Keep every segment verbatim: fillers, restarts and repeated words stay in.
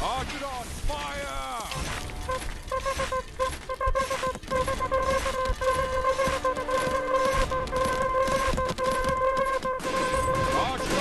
Archidon, fire! Archidon,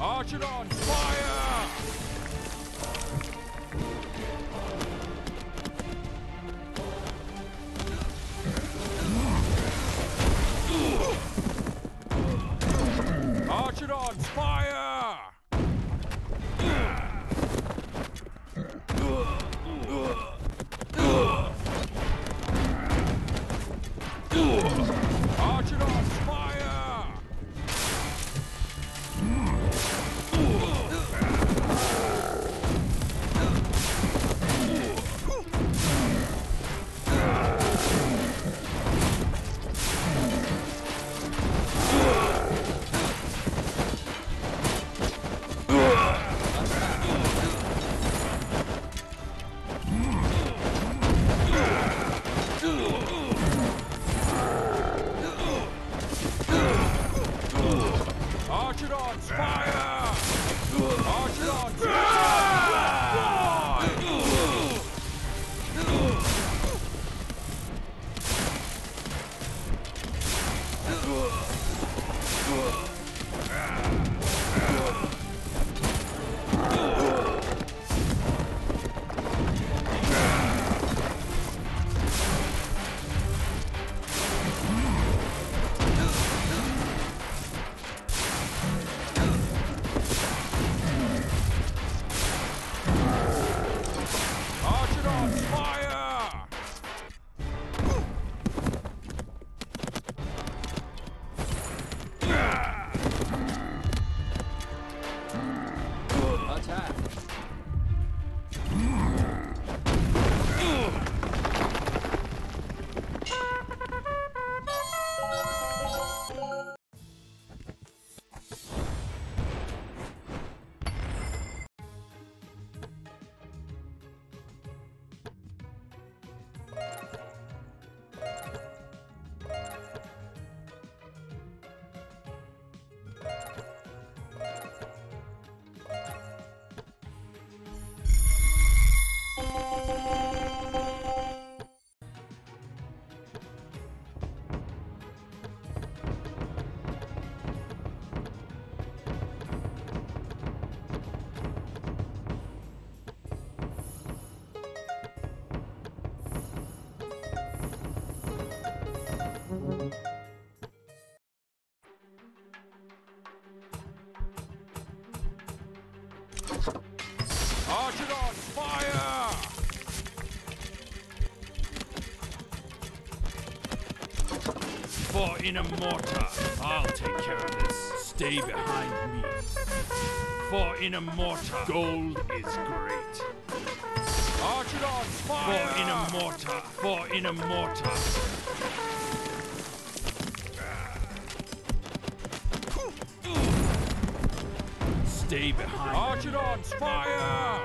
Archidon, fire! Archidon, fire! Archidon, fire! Archidon, fire! Archidon, fire! Archidon, fire! Archidon, fire! For Inamorta, I'll take care of this. Stay behind me. For Inamorta, gold is great. Archidon, fire! For Inamorta, for Inamorta. Stay behind. Archidon, fire! Archidon, fire!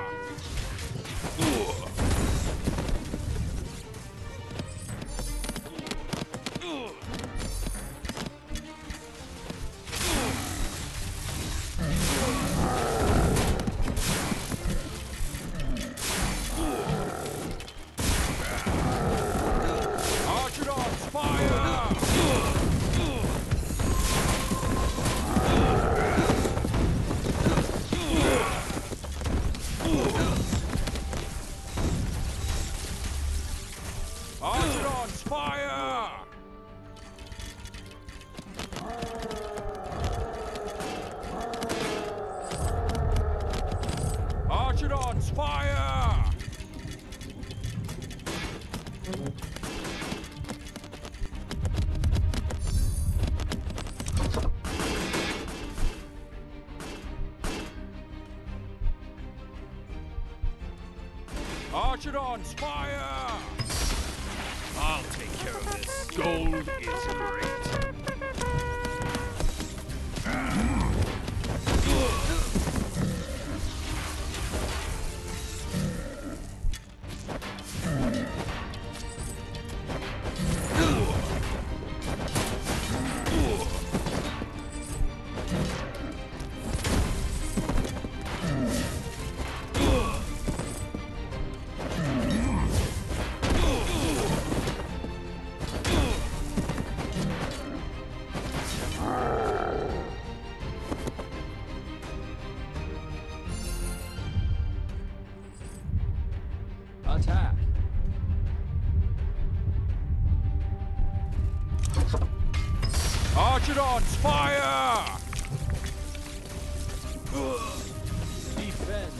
Ooh. Archidon, Spire! I'll take care of this. Gold is Archidon, fire! Defend.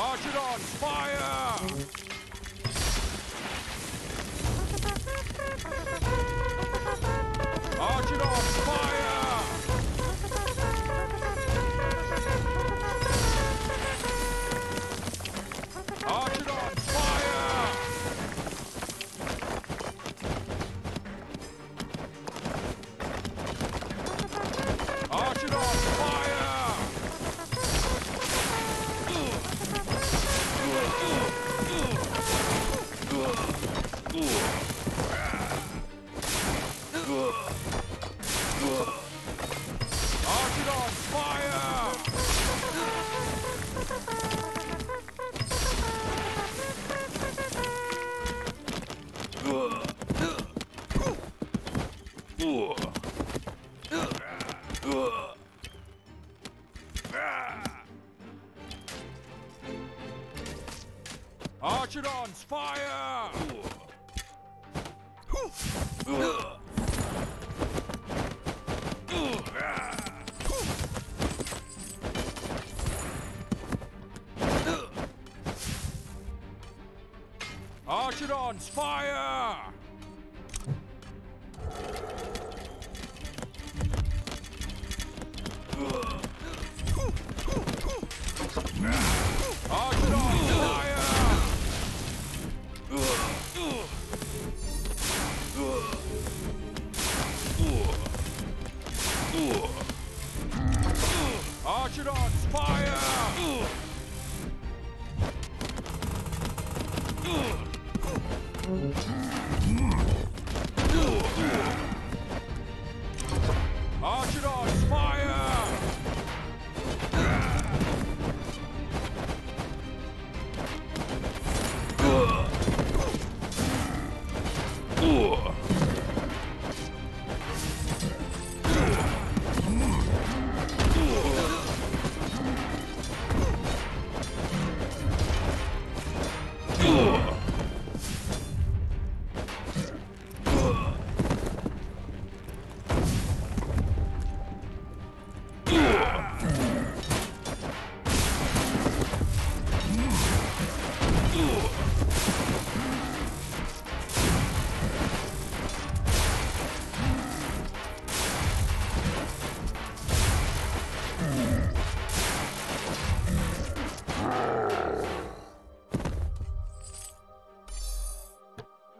Archidon, fire! Archidon, fire! Archidon, fire! Archidon, fire! Archidon's fire! Archidon's fire! Archidon's fire! Archidon's fire! Archidon's fire!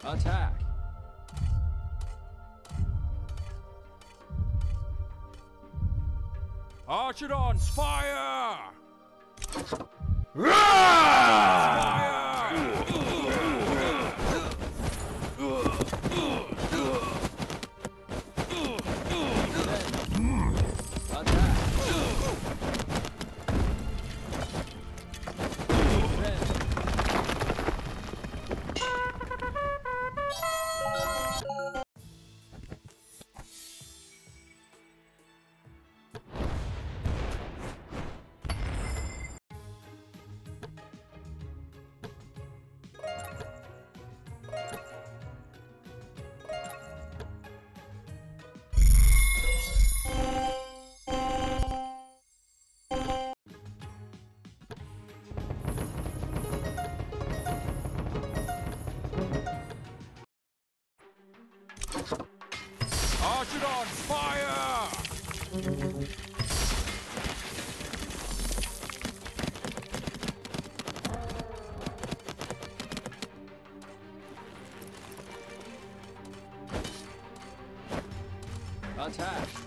Attack! Archidon, Spire! Archidon, fire! Attack!